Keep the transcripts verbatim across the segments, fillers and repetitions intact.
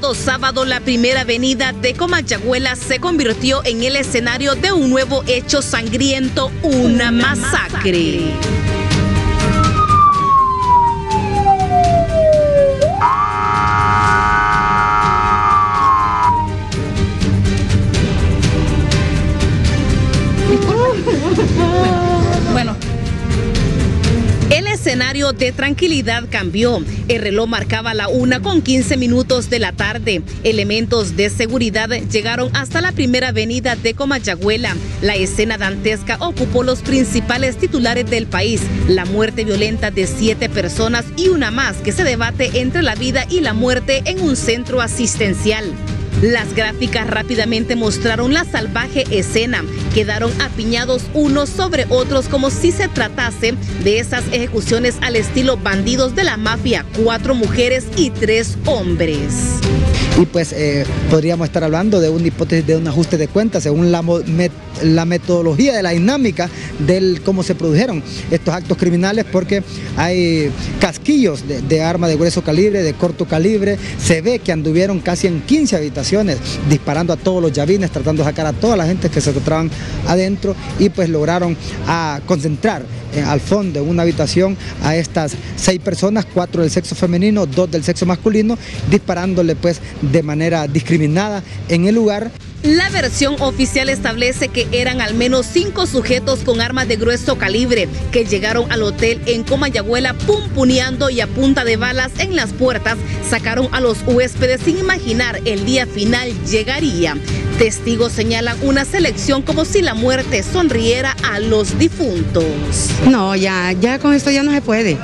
pasado sábado, la primera avenida de Comayagüela se convirtió en el escenario de un nuevo hecho sangriento, una, una masacre. masacre. Bueno, el escenario de tranquilidad cambió. El reloj marcaba la una con quince minutos de la tarde. Elementos de seguridad llegaron hasta la primera avenida de Comayagüela. La escena dantesca ocupó los principales titulares del país. La muerte violenta de siete personas y una más que se debate entre la vida y la muerte en un centro asistencial. Las gráficas rápidamente mostraron la salvaje escena. Quedaron apiñados unos sobre otros como si se tratase de esas ejecuciones al estilo bandidos de la mafia, cuatro mujeres y tres hombres. Y pues eh, podríamos estar hablando de una hipótesis de un ajuste de cuentas según la, met la metodología de la dinámica del cómo se produjeron estos actos criminales, porque hay casquillos de, de arma de grueso calibre, de corto calibre. Se ve que anduvieron casi en quince habitaciones disparando a todos los llavines, tratando de sacar a toda la gente que se encontraban adentro, y pues lograron a concentrar al fondo en una habitación a estas seis personas, cuatro del sexo femenino, dos del sexo masculino, disparándole pues de manera discriminada en el lugar. La versión oficial establece que eran al menos cinco sujetos con armas de grueso calibre que llegaron al hotel en Comayagüela pumpuneando y a punta de balas en las puertas sacaron a los huéspedes sin imaginar el día final llegaría. Testigos señalan una selección como si la muerte sonriera a los difuntos. No, ya, ya con esto ya no se puede.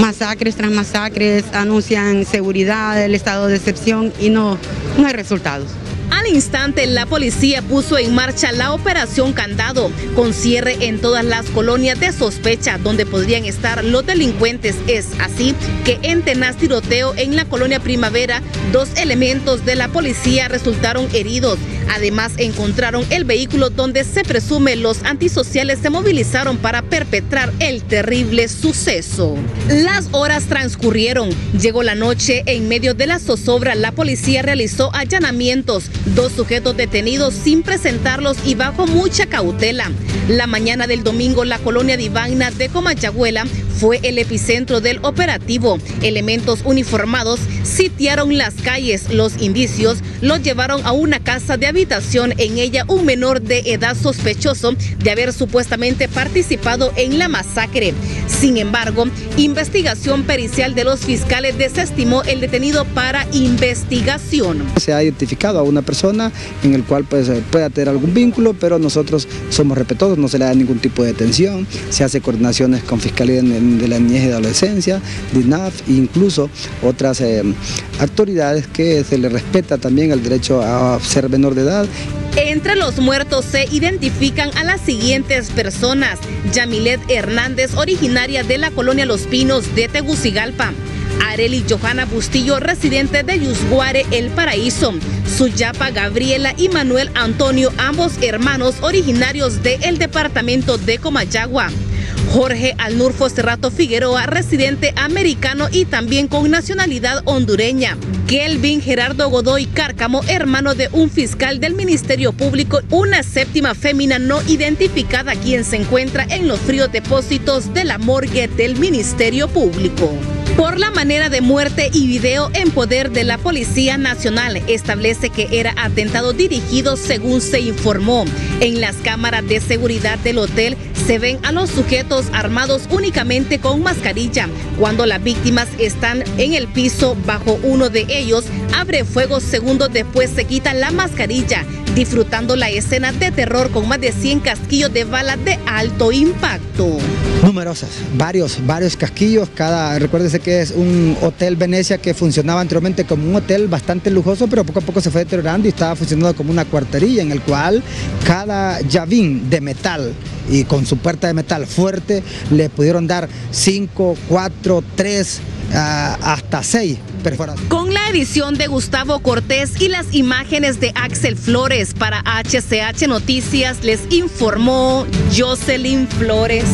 Masacres tras masacres, anuncian seguridad, el estado de excepción y no, no hay resultados. Al instante, la policía puso en marcha la operación Candado, con cierre en todas las colonias de sospecha donde podrían estar los delincuentes. Es así que en tenaz tiroteo en la colonia Primavera, dos elementos de la policía resultaron heridos. Además, encontraron el vehículo donde se presume los antisociales se movilizaron para perpetrar el terrible suceso. Las horas transcurrieron. Llegó la noche. En medio de la zozobra, la policía realizó allanamientos. Dos sujetos detenidos sin presentarlos y bajo mucha cautela. La mañana del domingo, la colonia Divagna de Comayagüela fue el epicentro del operativo. Elementos uniformados sitiaron las calles. Los indicios los llevaron a una casa de habitación. En ella, un menor de edad sospechoso de haber supuestamente participado en la masacre. Sin embargo, investigación pericial de los fiscales desestimó el detenido para investigación. Se ha identificado a una persona en el cual pues, pueda tener algún vínculo, pero nosotros somos respetuosos, no se le da ningún tipo de detención, se hace coordinaciones con Fiscalía de la Niñez y de Adolescencia, DINAF, e incluso otras eh, autoridades que se le respeta también el derecho a ser menor de edad. Entre los muertos se identifican a las siguientes personas: Yamilet Hernández, originaria de la colonia Los Pinos de Tegucigalpa; Areli Johanna Bustillo, residente de Yusguare, El Paraíso; Suyapa Gabriela y Manuel Antonio, ambos hermanos originarios del departamento de Comayagua; Jorge Alnurfo Serrato Figueroa, residente americano y también con nacionalidad hondureña; Kelvin Gerardo Godoy Cárcamo, hermano de un fiscal del Ministerio Público; una séptima fémina no identificada, quien se encuentra en los fríos depósitos de la morgue del Ministerio Público. Por la manera de muerte y video en poder de la Policía Nacional, establece que era atentado dirigido según se informó. En las cámaras de seguridad del hotel se ven a los sujetos armados únicamente con mascarilla. Cuando las víctimas están en el piso, bajo uno de ellos abre fuego, segundos después se quita la mascarilla, disfrutando la escena de terror con más de cien casquillos de balas de alto impacto. Numerosas, varios, varios casquillos. Cada, recuérdese que es un hotel Venecia que funcionaba anteriormente como un hotel bastante lujoso, pero poco a poco se fue deteriorando y estaba funcionando como una cuartería, en el cual cada llavín de metal y con su puerta de metal fuerte le pudieron dar cinco, cuatro, tres, uh, hasta seis perforaciones. Con la edición de Gustavo Cortés y las imágenes de Axel Flores para H C H Noticias, les informó Jocelyn Flores.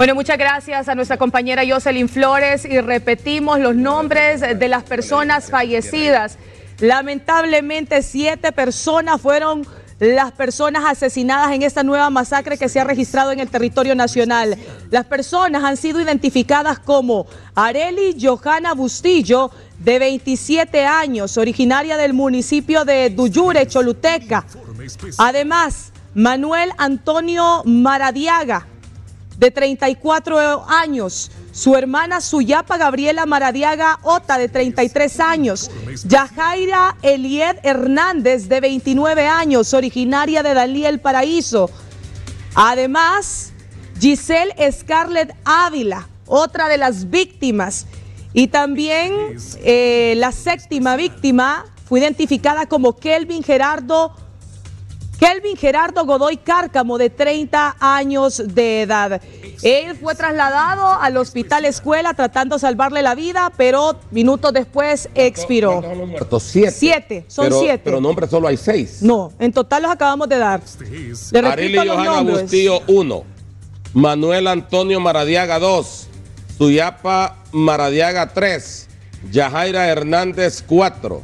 Bueno, muchas gracias a nuestra compañera Jocelyn Flores y repetimos los nombres de las personas fallecidas. Lamentablemente, siete personas fueron las personas asesinadas en esta nueva masacre que se ha registrado en el territorio nacional. Las personas han sido identificadas como Areli Johanna Bustillo, de veintisiete años, originaria del municipio de Duyure, Choluteca. Además, Manuel Antonio Maradiaga, de treinta y cuatro años. Su hermana Suyapa Gabriela Maradiaga Ota, de treinta y tres años. Yajaira Eliet Hernández, de veintinueve años, originaria de Dalí, El Paraíso. Además, Giselle Scarlett Ávila, otra de las víctimas. Y también eh, la séptima víctima fue identificada como Kelvin Gerardo Kelvin Gerardo Godoy Cárcamo, de treinta años de edad. Él fue trasladado al hospital escuela tratando de salvarle la vida, pero minutos después expiró. ¿Cuántos son los muertos? Siete. Siete, son pero, siete. Pero nombres solo hay seis. No, en total los acabamos de dar. Le repito los nombres. Bustillo, uno. Manuel Antonio Maradiaga, dos. Suyapa Maradiaga, tres. Yajaira Hernández, cuatro.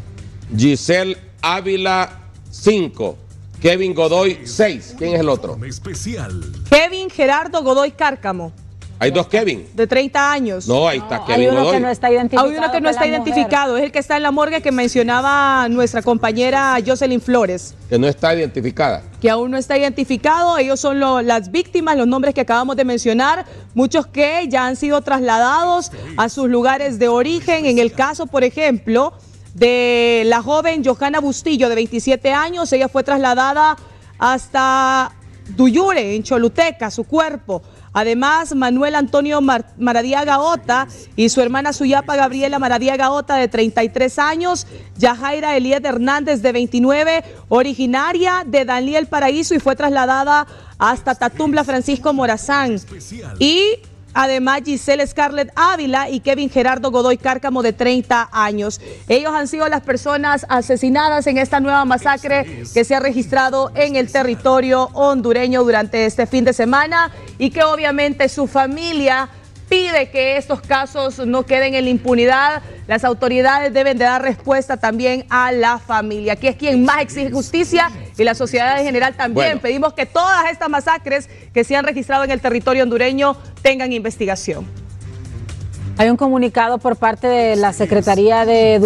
Giselle Ávila, cinco. Kevin Godoy, seis. ¿Quién es el otro? Kevin Gerardo Godoy Cárcamo. Hay dos Kevin. De treinta años. No, ahí está no, Kevin Godoy. Hay uno Godoy. que no está identificado. Hay uno que no está identificado. Mujer. Es el que está en la morgue que mencionaba nuestra compañera Jocelyn Flores. Que no está identificada. Que aún no está identificado. Ellos son lo, las víctimas, los nombres que acabamos de mencionar. Muchos que ya han sido trasladados a sus lugares de origen. En el caso, por ejemplo, de la joven Johanna Bustillo, de veintisiete años, ella fue trasladada hasta Duyure, en Choluteca, su cuerpo. Además, Manuel Antonio Mar Maradiaga Ota y su hermana Suyapa Gabriela Maradiaga Ota, de treinta y tres años. Yajaira Eliet Hernández, de veintinueve, originaria de Dalí, El Paraíso, y fue trasladada hasta Tatumbla, Francisco Morazán. Y además, Giselle Scarlett Ávila y Kevin Gerardo Godoy Cárcamo, de treinta años. Ellos han sido las personas asesinadas en esta nueva masacre que se ha registrado en el territorio hondureño durante este fin de semana y que obviamente su familia pide que estos casos no queden en la impunidad. Las autoridades deben de dar respuesta también a la familia, que es quien más exige justicia, y la sociedad en general también. Bueno, pedimos que todas estas masacres que se han registrado en el territorio hondureño tengan investigación. Hay un comunicado por parte de la Secretaría de Educación.